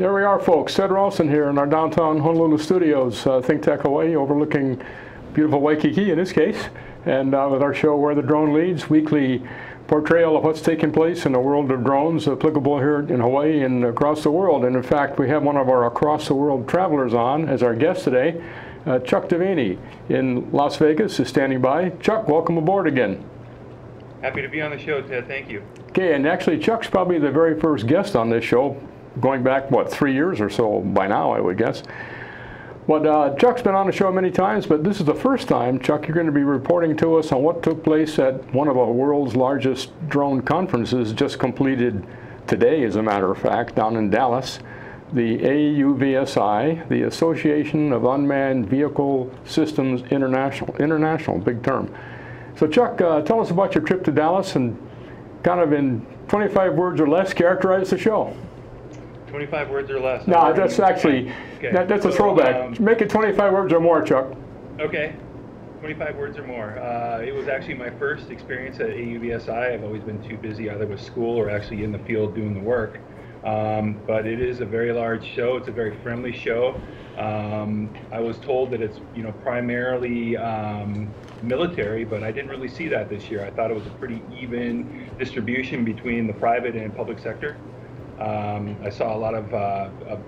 There we are, folks. Ted Ralston here in our downtown Honolulu studios, ThinkTech Hawaii, overlooking beautiful Waikiki in this case, and with our show Where the Drone Leads, weekly portrayal of what's taking place in the world of drones, applicable here in Hawaii and across the world. And in fact, we have one of our across the world travelers on as our guest today. Chuck Devaney in Las Vegas is standing by. Chuck, welcome aboard again. Happy to be on the show, Ted. Thank you. Okay, and actually Chuck's probably the very first guest on this show, going back, what, 3 years or so by now, I would guess. But Chuck's been on the show many times, but this is the first time, Chuck, you're going to be reporting to us on what took place at one of the world's largest drone conferences, just completed today, as a matter of fact, down in Dallas. The AUVSI, the Association of Unmanned Vehicle Systems International. International, big term. So Chuck, tell us about your trip to Dallas and kind of in 25 words or less, characterize the show. 25 words or less? No, that's actually, okay. That's a throwback. Make it 25 words or more, Chuck. Okay, 25 words or more. It was actually my first experience at AUVSI. I've always been too busy either with school or actually in the field doing the work. But it is a very large show. It's a very friendly show. I was told that it's, you know, primarily military, but I didn't really see that this year. I thought it was a pretty even distribution between the private and public sector. I saw a lot of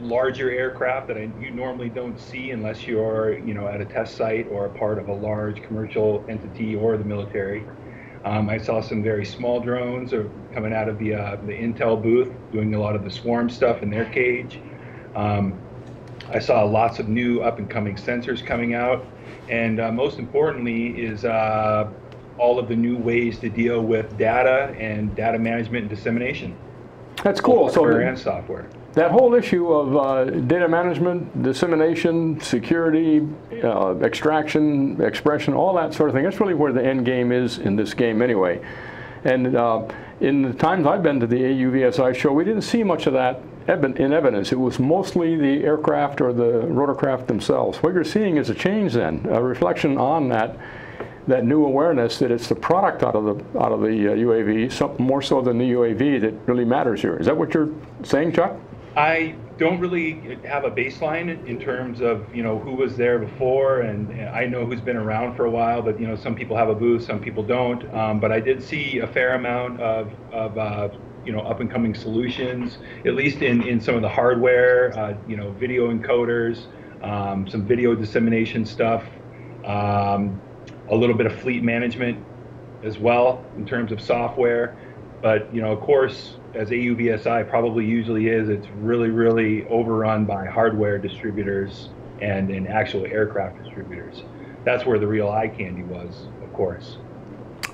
larger aircraft that you normally don't see unless you're, you know, at a test site or a part of a large commercial entity or the military. I saw some very small drones coming out of the Intel booth, doing a lot of the swarm stuff in their cage. I saw lots of new up-and-coming sensors coming out, and most importantly is all of the new ways to deal with data and data management and dissemination. That's cool. So hardware and software. That whole issue of data management, dissemination, security, extraction, expression, all that sort of thing, that's really where the end game is in this game anyway. And in the times I've been to the AUVSI show, we didn't see much of that in evidence. It was mostly the aircraft or the rotorcraft themselves. What you're seeing is a change then, a reflection on that new awareness that it's the product out of the UAV, something more so than the UAV that really matters here. Is that what you're saying, Chuck? I don't really have a baseline in terms of, you know, who was there before, and I know who's been around for a while, but, you know, some people have a booth, some people don't. But I did see a fair amount of you know, up-and-coming solutions, at least in some of the hardware, you know, video encoders, some video dissemination stuff, a little bit of fleet management as well in terms of software. But, you know, of course, as AUVSI probably usually is, it's really, really overrun by hardware distributors and actual aircraft distributors. That's where the real eye candy was, of course.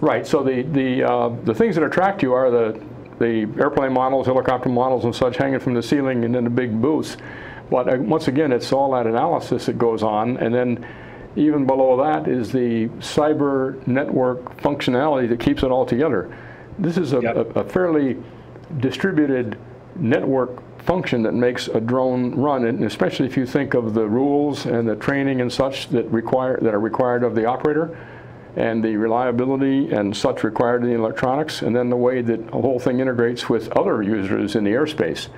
Right. So the things that attract you are the airplane models, helicopter models, and such hanging from the ceiling and then the big booths. But once again, it's all that analysis that goes on, and then even below that is the cyber network functionality that keeps it all together. This is a fairly distributed network function that makes a drone run, and especially if you think of the rules and the training and such that are required of the operator, and the reliability and such required in the electronics, and then the way that the whole thing integrates with other users in the airspace.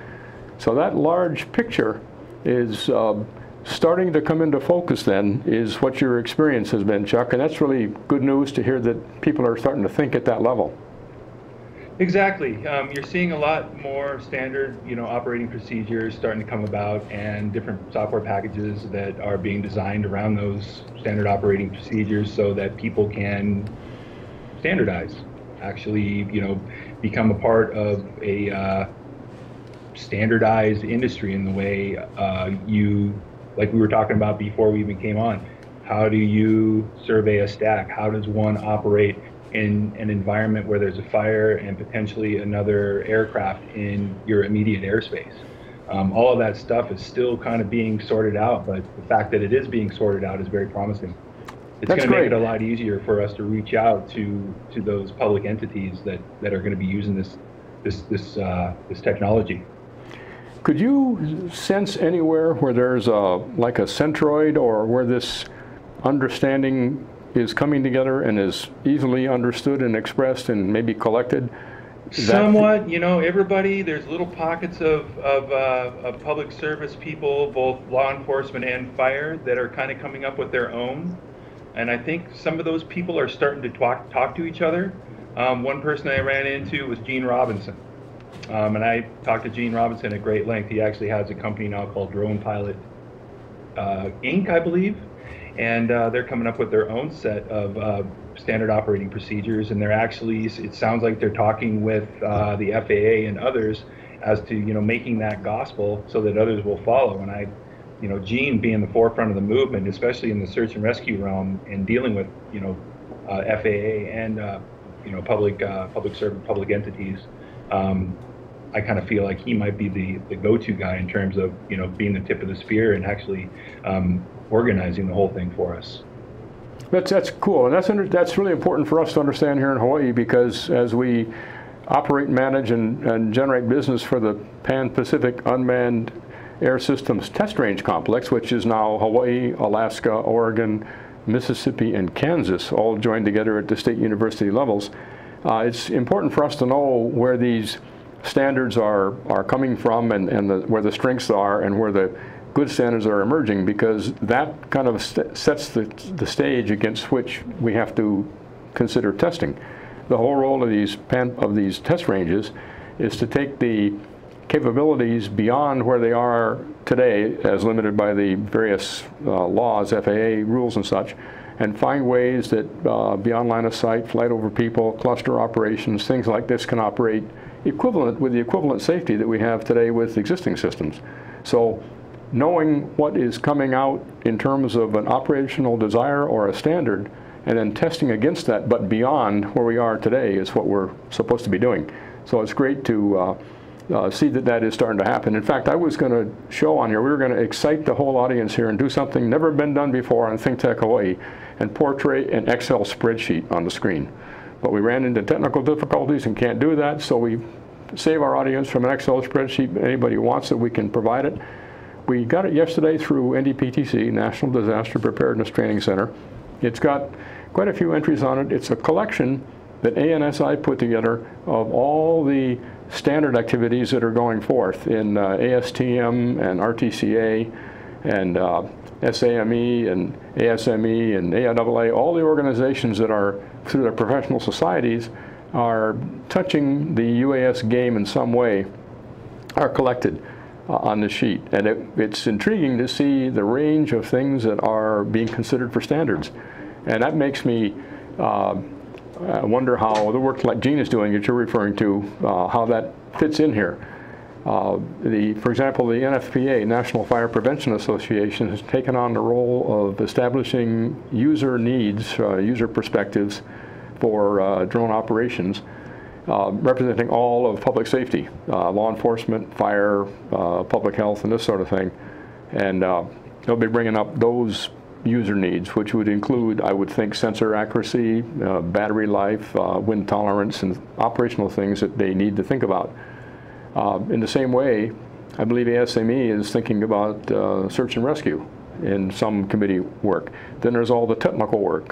So that large picture is starting to come into focus then, is what your experience has been, Chuck, and that's really good news to hear that people are starting to think at that level. Exactly. You're seeing a lot more standard, you know, operating procedures starting to come about, and different software packages that are being designed around those standard operating procedures so that people can standardize, actually, you know, become a part of a standardized industry in the way like we were talking about before we even came on. How do you survey a stack? How does one operate in an environment where there's a fire and potentially another aircraft in your immediate airspace? All of that stuff is still kind of being sorted out, but the fact that it is being sorted out is very promising. It's going to make it a lot easier for us to reach out to those public entities that are going to be using this technology. Could you sense anywhere where there's like a centroid, or where this understanding is coming together and is easily understood and expressed and maybe collected? Somewhat, you know, everybody, there's little pockets of public service people, both law enforcement and fire, that are kind of coming up with their own. And I think some of those people are starting to talk to each other. One person I ran into was Gene Robinson. And I talked to Gene Robinson at great length. He actually has a company now called Drone Pilot Inc., I believe. And they're coming up with their own set of standard operating procedures, and they're actually, it sounds like they're talking with the FAA and others as to, you know, making that gospel so that others will follow. And I, you know, Gene being the forefront of the movement, especially in the search and rescue realm and dealing with, you know, FAA and, you know, public entities, I kind of feel like he might be the go-to guy in terms of, you know, being the tip of the spear and actually organizing the whole thing for us. That's cool, and that's really important for us to understand here in Hawaii, because as we operate, manage, and generate business for the Pan-Pacific Unmanned Air Systems Test Range Complex, which is now Hawaii, Alaska, Oregon, Mississippi, and Kansas, all joined together at the state university levels, it's important for us to know where these standards are coming from, and where the strengths are, and where the good standards are emerging, because that kind of sets the stage against which we have to consider testing. The whole role of these test ranges is to take the capabilities beyond where they are today, as limited by the various laws, FAA rules and such, and find ways that beyond line of sight, flight over people, cluster operations, things like this can operate equivalent with the equivalent safety that we have today with existing systems. So, knowing what is coming out in terms of an operational desire or a standard, and then testing against that, but beyond where we are today, is what we're supposed to be doing. So it's great to see that that is starting to happen. In fact, I was going to show on here, we were going to excite the whole audience here and do something never been done before on ThinkTech Hawaii, and portray an Excel spreadsheet on the screen. But we ran into technical difficulties and can't do that, so we save our audience from an Excel spreadsheet. Anybody who wants it, we can provide it. We got it yesterday through NDPTC, National Disaster Preparedness Training Center. It's got quite a few entries on it. It's a collection that ANSI put together of all the standard activities that are going forth in ASTM and RTCA and SAME and ASME and AIAA, all the organizations that are, through their professional societies, are touching the UAS game in some way, are collected on the sheet. And it's intriguing to see the range of things that are being considered for standards. And that makes me wonder how the work like Gene is doing, that you're referring to, how that fits in here. For example, the NFPA, National Fire Prevention Association, has taken on the role of establishing user needs, user perspectives for drone operations, representing all of public safety, law enforcement, fire, public health, and this sort of thing. And they'll be bringing up those user needs, which would include, I would think, sensor accuracy, battery life, wind tolerance, and operational things that they need to think about. In the same way, I believe ASME is thinking about search and rescue in some committee work. Then there's all the technical work.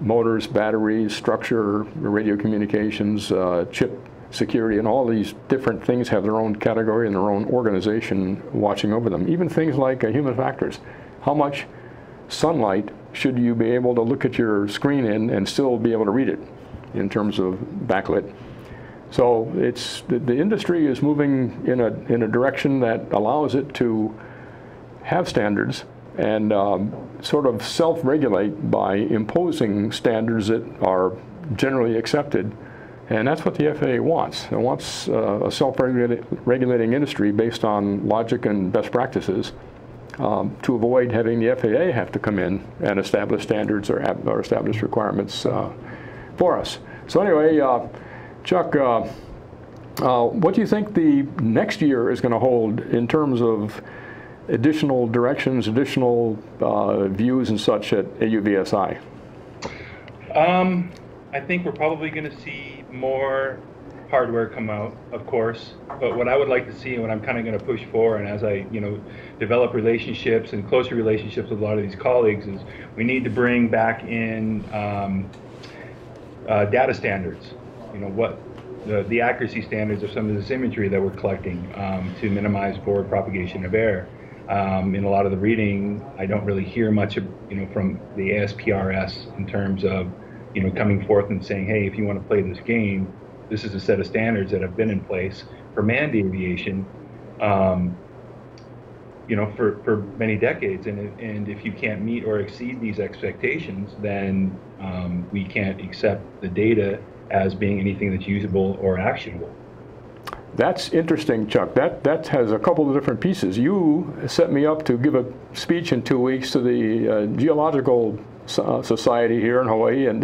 Motors, batteries, structure, radio communications, chip security, and all these different things have their own category and their own organization watching over them. Even things like human factors. How much sunlight should you be able to look at your screen in and still be able to read it in terms of backlit? So it's, the industry is moving in a direction that allows it to have standards and sort of self-regulate by imposing standards that are generally accepted. And that's what the FAA wants. It wants a self-regulating industry based on logic and best practices, to avoid having the FAA have to come in and establish standards or establish requirements for us. So anyway, Chuck, what do you think the next year is going to hold in terms of additional directions, additional views and such at AUVSI? I think we're probably going to see more hardware come out, of course, but what I would like to see, and what I'm kind of going to push for, and as I, you know, develop relationships and closer relationships with a lot of these colleagues, is we need to bring back in data standards. You know, what the accuracy standards of some of this imagery that we're collecting to minimize forward propagation of air. In a lot of the reading, I don't really hear much of, from the ASPRS in terms of, coming forth and saying, hey, if you want to play this game, this is a set of standards that have been in place for manned aviation, for many decades. And if you can't meet or exceed these expectations, then we can't accept the data as being anything that's usable or actionable. That's interesting, Chuck. That has a couple of different pieces. You set me up to give a speech in 2 weeks to the Geological Society here in Hawaii, and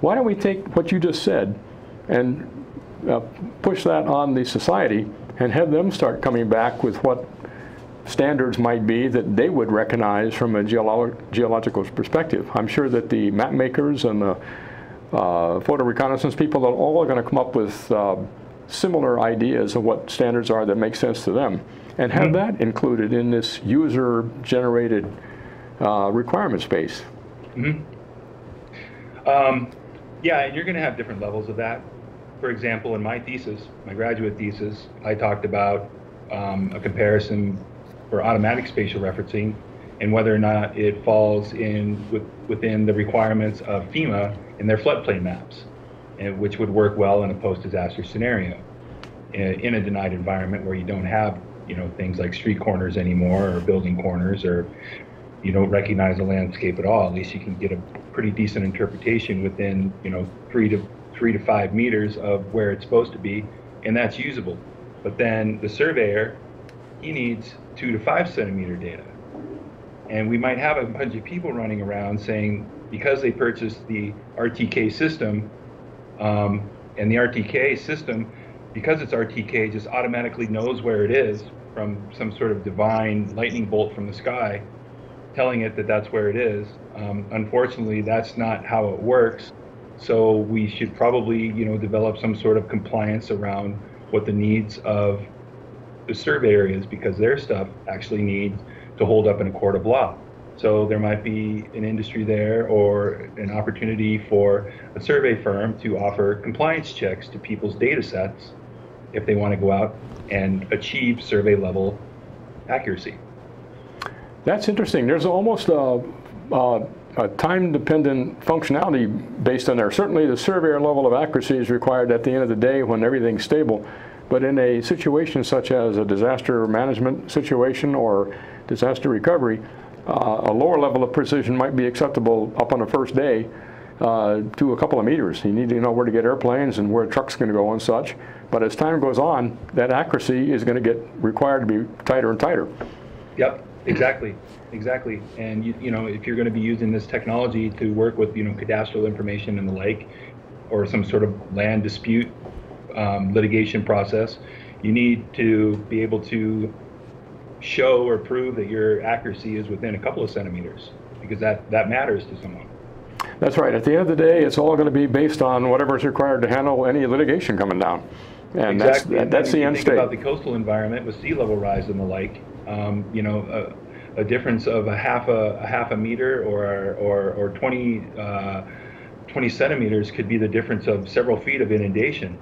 why don't we take what you just said and push that on the society and have them start coming back with what standards might be that they would recognize from a geological perspective. I'm sure that the map makers and the photo reconnaissance people are all going to come up with similar ideas of what standards are that make sense to them, and have that included in this user-generated requirement space. Mm-hmm. Yeah, and you're going to have different levels of that. For example, in my thesis, my graduate thesis, I talked about a comparison for automatic spatial referencing and whether or not it falls in within the requirements of FEMA in their floodplain maps, and which would work well in a post-disaster scenario in a denied environment where you don't have things like street corners anymore, or building corners, or you don't recognize the landscape at all. At least you can get a pretty decent interpretation within 3 to 5 meters of where it's supposed to be, and that's usable. But then the surveyor, he needs 2 to 5 centimeter data, and we might have a bunch of people running around saying, because they purchased the RTK system, and the RTK system, because it's RTK, just automatically knows where it is from some sort of divine lightning bolt from the sky, telling it that that's where it is. Unfortunately, that's not how it works. So we should probably, develop some sort of compliance around what the needs of the surveyor is, because their stuff actually needs to hold up in a court of law. So there might be an industry there or an opportunity for a survey firm to offer compliance checks to people's data sets if they want to go out and achieve survey level accuracy. That's interesting. There's almost a time-dependent functionality based on there. Certainly the surveyor level of accuracy is required at the end of the day when everything's stable. But in a situation such as a disaster management situation or disaster recovery, a lower level of precision might be acceptable up on the first day to a couple of meters. You need to know where to get airplanes and where a truck's going to go and such. But as time goes on, that accuracy is going to get required to be tighter and tighter. Yep, exactly, exactly. And if you're going to be using this technology to work with cadastral information and the like, or some sort of land dispute litigation process, you need to be able to show or prove that your accuracy is within a couple of centimeters, because that matters to someone. That's right. At the end of the day, it's all going to be based on whatever is required to handle any litigation coming down. And exactly. That's the end state. Think about the coastal environment with sea level rise and the like. A difference of a half a meter or 20 centimeters could be the difference of several feet of inundation.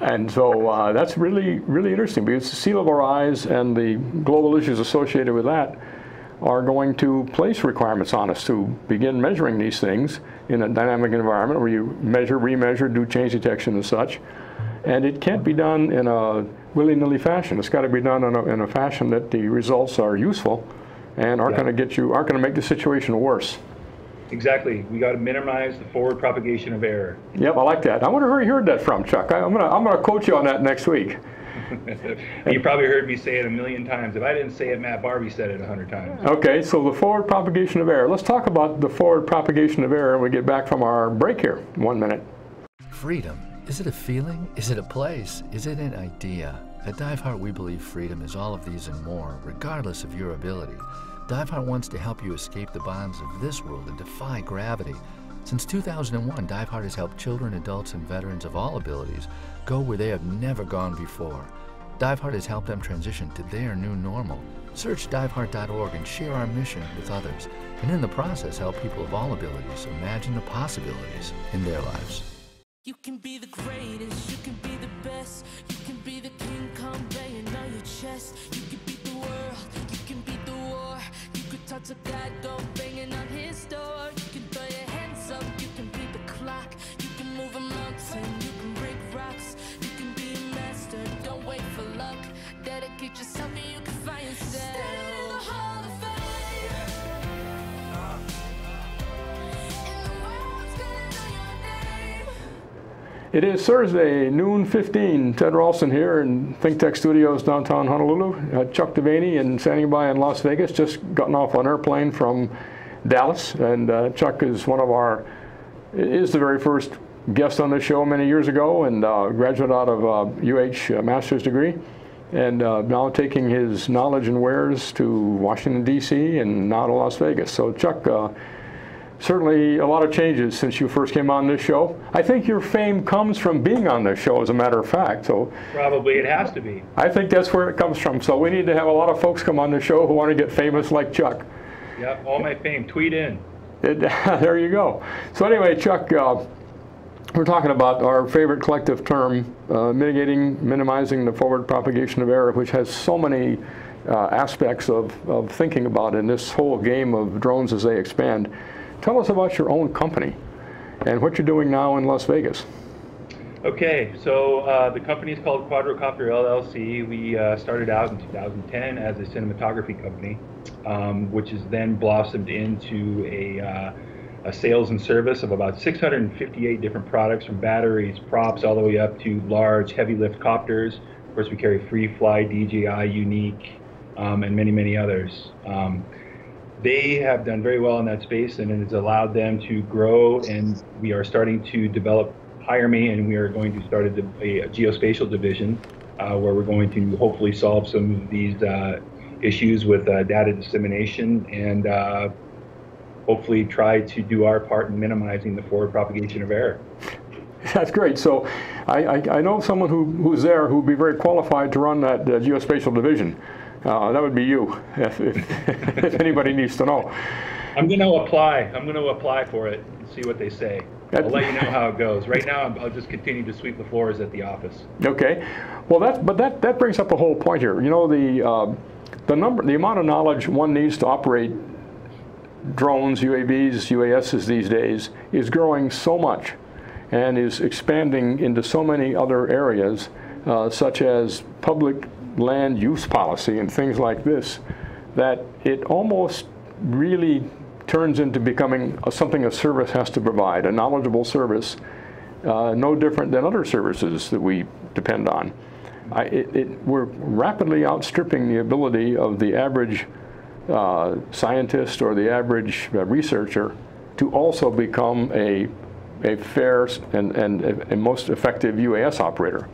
And so that's really, really interesting, because the sea level rise and the global issues associated with that are going to place requirements on us to begin measuring these things in a dynamic environment where you measure, remeasure, do change detection and such. And it can't be done in a willy-nilly fashion. It's got to be done in a fashion that the results are useful and aren't going to aren't going to make the situation worse. Exactly. We got to minimize the forward propagation of error. Yep, I like that. I wonder where you heard that from, Chuck. I'm gonna quote you on that next week. You probably heard me say it 1,000,000 times. If I didn't say it, Matt Barbie said it 100 times. Okay, so the forward propagation of error. Let's talk about the forward propagation of error when we get back from our break here. 1 minute. Freedom. Is it a feeling? Is it a place? Is it an idea? At Dive Heart, we believe freedom is all of these and more, regardless of your ability. Dive Heart wants to help you escape the bonds of this world and defy gravity. Since 2001, Dive Heart has helped children, adults, and veterans of all abilities go where they have never gone before. Dive Heart has helped them transition to their new normal. Search diveheart.org and share our mission with others, and in the process help people of all abilities imagine the possibilities in their lives. You can be the greatest, you can be the best, you can be the king come banging on your chest. You can beat the world, you can beat the war, you could talk to God, go banging on his door. You can throw your hands up, you can beat the clock, you can move a mountain, you can break rocks, you can be a master, don't wait for luck, dedicate yourself and you can find yourself. Standing in the hall of fame. It is Thursday, noon 15. Ted Ralston here in ThinkTech Studios, downtown Honolulu. Chuck Devaney and standing by in Las Vegas, just gotten off an airplane from Dallas. And Chuck is the very first guest on this show many years ago, and graduate out of master's degree. And now taking his knowledge and wares to Washington, D.C. and now to Las Vegas. So Chuck, certainly a lot of changes since you first came on this show. I think your fame comes from being on this show, as a matter of fact. So probably it has to be. I think that's where it comes from. So we need to have a lot of folks come on the show who want to get famous like Chuck. Yep, all my fame. Tweet in. There you go. So anyway, Chuck, we're talking about our favorite collective term, minimizing the forward propagation of error, which has so many aspects of thinking about in this whole game of drones as they expand. Tell us about your own company and what you're doing now in Las Vegas. Okay, so the company is called Quadrocopter LLC. We started out in 2010 as a cinematography company, which has then blossomed into a sales and service of about 658 different products, from batteries, props, all the way up to large heavy lift copters. Of course, we carry FreeFly, DJI, Unique, and many, many others. They have done very well in that space, and it has allowed them to grow, and we are starting to develop, hire me, and we are going to start a geospatial division where we're going to hopefully solve some of these issues with data dissemination and hopefully try to do our part in minimizing the forward propagation of error. That's great. So I know someone who's there who would be very qualified to run that geospatial division. That would be you, if anybody needs to know. I'm going to apply. I'm going to apply for it and see what they say. I'll let you know how it goes. Right now, I'll just continue to sweep the floors at the office. Okay. Well, that brings up a whole point here. You know, the amount of knowledge one needs to operate drones, UAVs, UASs these days is growing so much, and is expanding into so many other areas, such as public land use policy and things like this, that it almost really turns into becoming something a service has to provide, a knowledgeable service, no different than other services that we depend on. We're rapidly outstripping the ability of the average scientist or the average researcher to also become a fair and most effective UAS operator.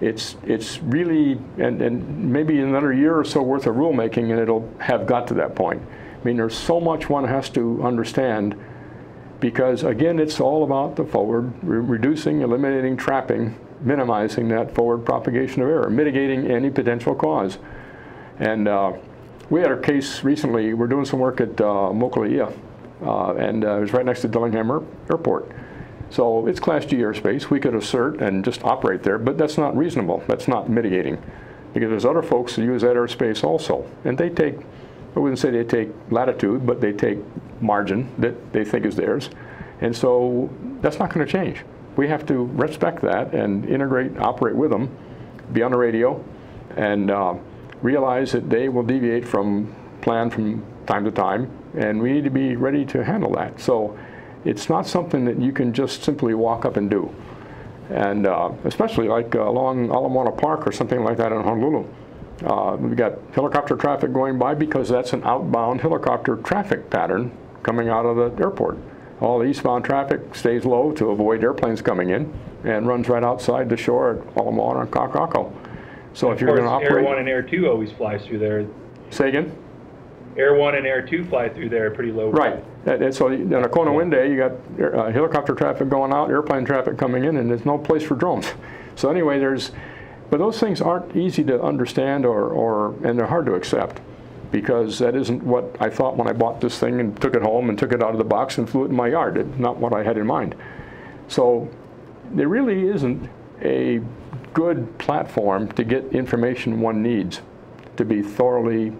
It's really, and maybe in another year or so worth of rulemaking, and it'll have got to that point. I mean, there's so much one has to understand, because again, it's all about the forward, reducing, eliminating, trapping, minimizing that forward propagation of error, mitigating any potential cause. And we had a case recently. We're doing some work at Mokulia, and it was right next to Dillingham Airport. So it's Class G airspace. We could assert and just operate there, but that's not reasonable. That's not mitigating, because there's other folks that use that airspace also. And they take, I wouldn't say they take latitude, but they take margin that they think is theirs. And so that's not going to change. We have to respect that and integrate, operate with them, be on the radio, and realize that they will deviate from plan from time to time, and we need to be ready to handle that. So it's not something that you can just simply walk up and do. And especially like along Ala Park or something like that in Honolulu. We've got helicopter traffic going by, because that's an outbound helicopter traffic pattern coming out of the airport. All the eastbound traffic stays low to avoid airplanes coming in and runs right outside the shore at Ala Moana and Kakako. So if you're going to operate... Air 1 and Air 2 always flies through there. Say again? Air 1 and Air 2 fly through there at pretty low. Right. And so on a Kona wind day, you got helicopter traffic going out, airplane traffic coming in, and there's no place for drones. So anyway, but those things aren't easy to understand, and they're hard to accept, because that isn't what I thought when I bought this thing and took it home and took it out of the box and flew it in my yard. It's not what I had in mind. So there really isn't a good platform to get information one needs to be thoroughly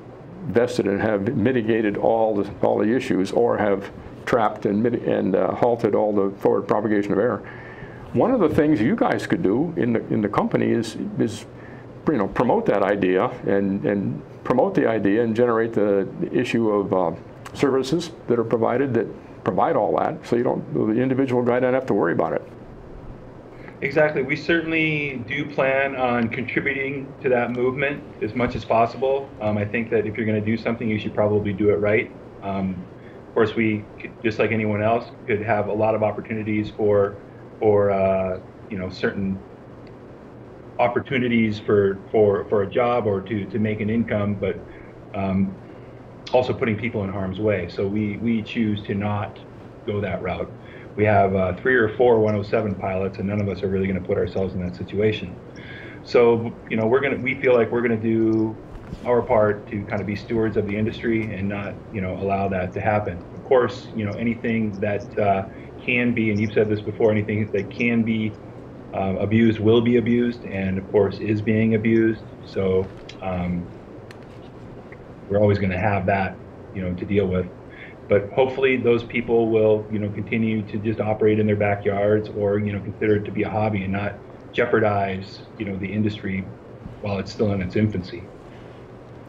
vested and have mitigated all the issues, or have trapped and halted all the forward propagation of error. One of the things you guys could do in the company is promote that idea and promote the idea and generate the issue of services that are provided that provide all that, so you don't, the individual guy doesn't have to worry about it. Exactly. We certainly do plan on contributing to that movement as much as possible. I think that if you're going to do something, you should probably do it right. Of course, we could, just like anyone else, could have a lot of opportunities for you know, certain opportunities for a job or to make an income, but also putting people in harm's way. So we choose to not go that route. We have 3 or 4 107 pilots, and none of us are really going to put ourselves in that situation. So, you know, we feel like we're going to do our part to kind of be stewards of the industry and not, you know, allow that to happen. Of course, you know, anything that can be, and you've said this before, anything that can be abused will be abused, and of course is being abused. So we're always going to have that, you know, to deal with. But hopefully those people will, you know, continue to just operate in their backyards, or, you know, consider it to be a hobby and not jeopardize, you know, the industry while it's still in its infancy.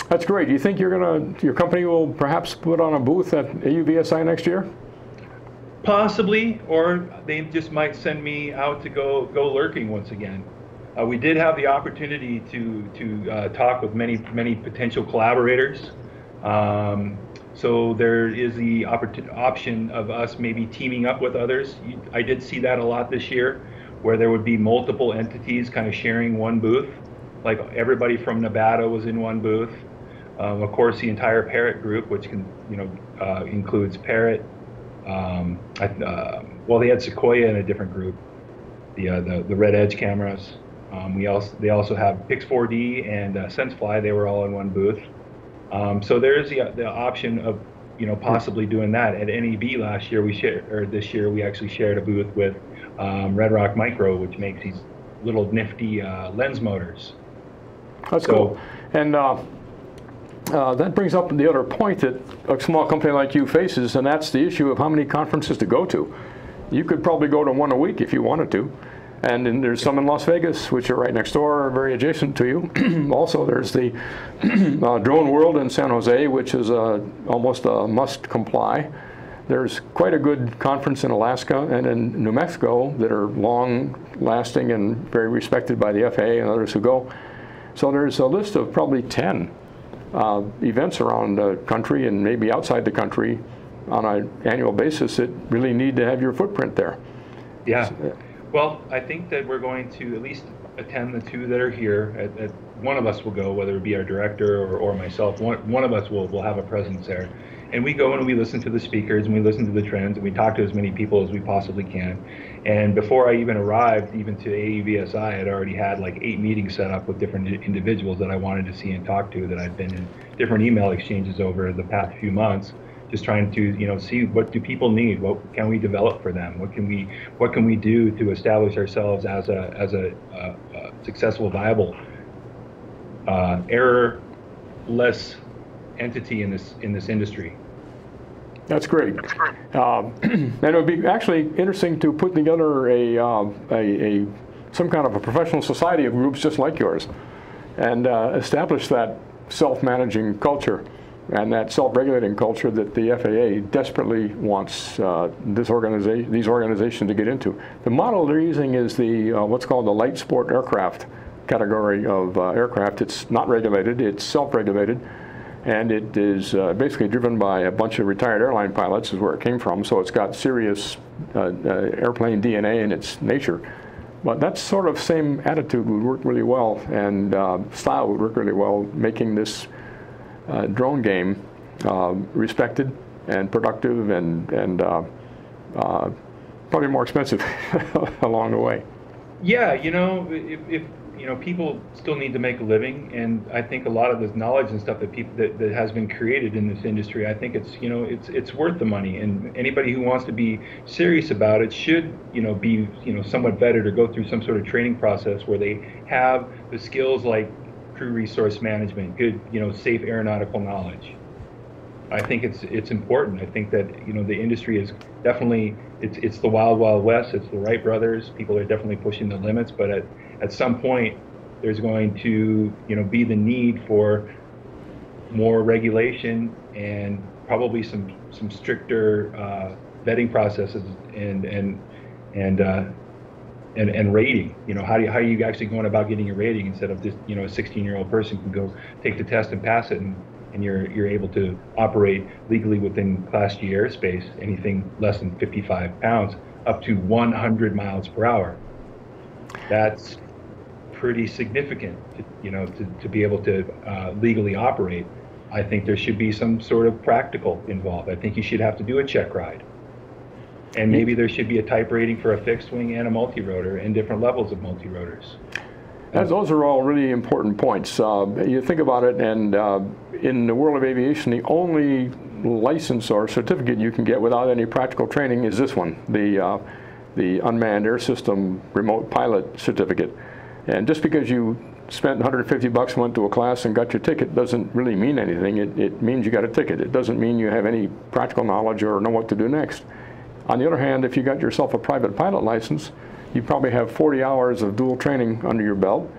That's great. Do you think you're going to, your company will perhaps put on a booth at AUVSI next year? Possibly, or they just might send me out to go lurking once again. We did have the opportunity to talk with many potential collaborators. So there is the option of us maybe teaming up with others. I did see that a lot this year, where there would be multiple entities kind of sharing one booth. Like everybody from Nevada was in one booth. Of course, the entire Parrot group, which can, you know, includes Parrot. Well, they had Sequoia in a different group, the Red Edge cameras. They also have Pix4D and SenseFly. They were all in one booth. So there is the option of, you know, possibly doing that. At NEB last year, this year we actually shared a booth with Red Rock Micro, which makes these little nifty lens motors. That's cool. And that brings up the other point that a small company like you faces, and that's the issue of how many conferences to go to. You could probably go to one a week if you wanted to. And then there's some in Las Vegas, which are right next door, very adjacent to you. Also, there's the Drone World in San Jose, which is almost a must comply. There's quite a good conference in Alaska and in New Mexico that are long-lasting and very respected by the FAA and others who go. So there's a list of probably 10 events around the country and maybe outside the country on an annual basis that really need to have your footprint there. Yeah. So, well, I think that we're going to at least attend the 2 that are here. One of us will go, whether it be our director or myself. One of us will have a presence there. And we go and we listen to the speakers and we listen to the trends and we talk to as many people as we possibly can. And before I even arrived, even to AUVSI, I had already had like 8 meetings set up with different individuals that I wanted to see and talk to, that I'd been in different email exchanges over the past few months. Just trying to, you know, see what do people need, what can we develop for them, what can we do to establish ourselves as a successful, viable, error-less entity in this industry. That's great. And it would be actually interesting to put together some kind of a professional society of groups just like yours, and establish that self-managing culture. And that self-regulating culture that the FAA desperately wants these organizations to get into. The model they're using is the what's called the light sport aircraft category of aircraft. It's not regulated, it's self-regulated, and it is basically driven by a bunch of retired airline pilots is where it came from, so it's got serious airplane DNA in its nature. But that sort of same attitude would work really well, and style would work really well, making this drone game respected and productive and probably more expensive along the way. Yeah, you know, if you know, people still need to make a living, and I think a lot of this knowledge and stuff that people that has been created in this industry, I think it's, you know, it's worth the money, and anybody who wants to be serious about it should, you know, be, you know, somewhat vetted or go through some sort of training process where they have the skills like crew resource management, good, you know, safe aeronautical knowledge. I think it's important. I think that, you know, the industry is definitely, it's the wild, wild west. It's the Wright brothers. People are definitely pushing the limits, but at some point there's going to, you know, be the need for more regulation and probably some stricter vetting processes and rating. You know, how are you actually going about getting a rating instead of just, you know, a 16-year-old person can go take the test and pass it, and you're able to operate legally within Class G airspace, anything less than 55 pounds up to 100 miles per hour. That's pretty significant, you know, to be able to legally operate. I think there should be some sort of practical involved. I think you should have to do a check ride. And maybe there should be a type rating for a fixed wing and a multi-rotor and different levels of multi-rotors. Those are all really important points. You think about it, and in the world of aviation, the only license or certificate you can get without any practical training is this one, the Unmanned Air System Remote Pilot Certificate. And just because you spent $150 bucks, went to a class and got your ticket, doesn't really mean anything. It means you got a ticket. It doesn't mean you have any practical knowledge or know what to do next. On the other hand, if you got yourself a private pilot license, you probably have 40 hours of dual training under your belt.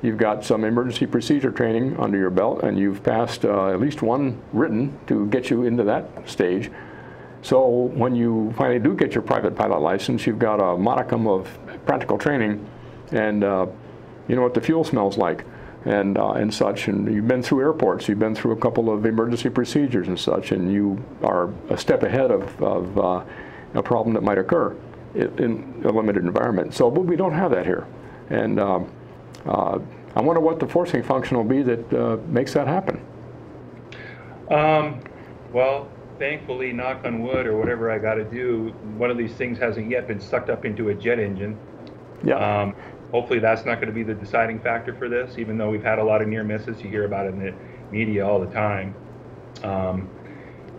You've got some emergency procedure training under your belt, and you've passed at least one written to get you into that stage. So when you finally do get your private pilot license, you've got a modicum of practical training, and you know what the fuel smells like and such, and you've been through airports, you've been through a couple of emergency procedures and such, and you are a step ahead of a problem that might occur in a limited environment. So, but we don't have that here. And I wonder what the forcing function will be that makes that happen. Well, thankfully, knock on wood or whatever I got to do, one of these things hasn't yet been sucked up into a jet engine. Yeah. Hopefully that's not going to be the deciding factor for this, even though we've had a lot of near misses. You hear about it in the media all the time.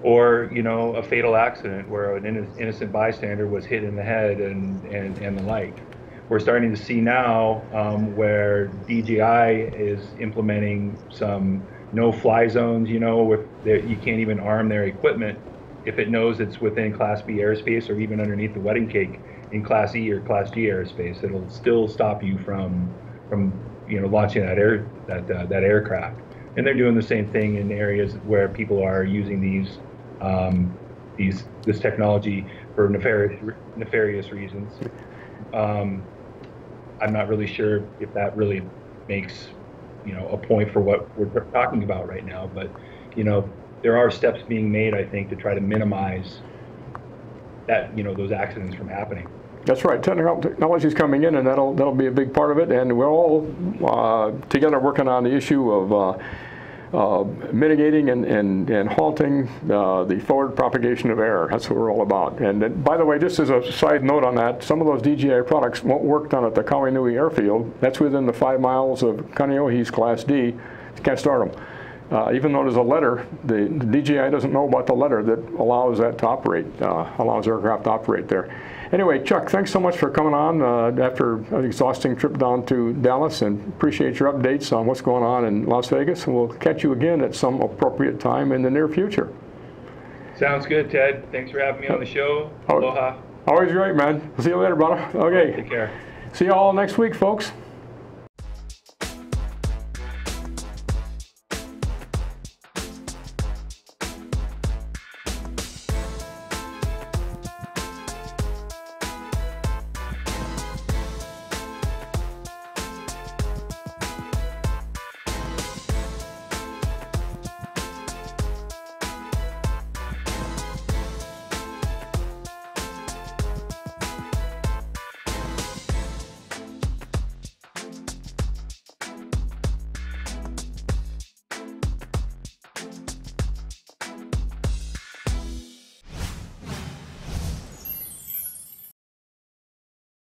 Or, you know, a fatal accident where an innocent bystander was hit in the head and the like. We're starting to see now where DJI is implementing some no-fly zones, you know, with you can't even arm their equipment if it knows it's within Class B airspace or even underneath the wedding cake in Class E or Class G airspace. It'll still stop you from you know, launching that aircraft. And they're doing the same thing in areas where people are using these this technology for nefarious reasons. I'm not really sure if that really makes, you know, a point for what we're talking about right now, but, you know, there are steps being made, I think, to try to minimize that, you know, those accidents from happening. That's right. Technology is coming in, and that'll be a big part of it. And we're all together working on the issue of mitigating and halting the forward propagation of error. That's what we're all about. And by the way, just as a side note on that, some of those DJI products won't work down at the Kauai-Nui airfield. That's within the 5 miles of Kaneohe's Class D. You can't start them. Even though there's a letter, the DJI doesn't know about the letter that allows that to operate, allows aircraft to operate there. Anyway, Chuck, thanks so much for coming on after an exhausting trip down to Dallas, and appreciate your updates on what's going on in Las Vegas, and we'll catch you again at some appropriate time in the near future. Sounds good, Ted. Thanks for having me on the show. Aloha. Always great, man. See you later, brother. Okay. Take care. See you all next week, folks.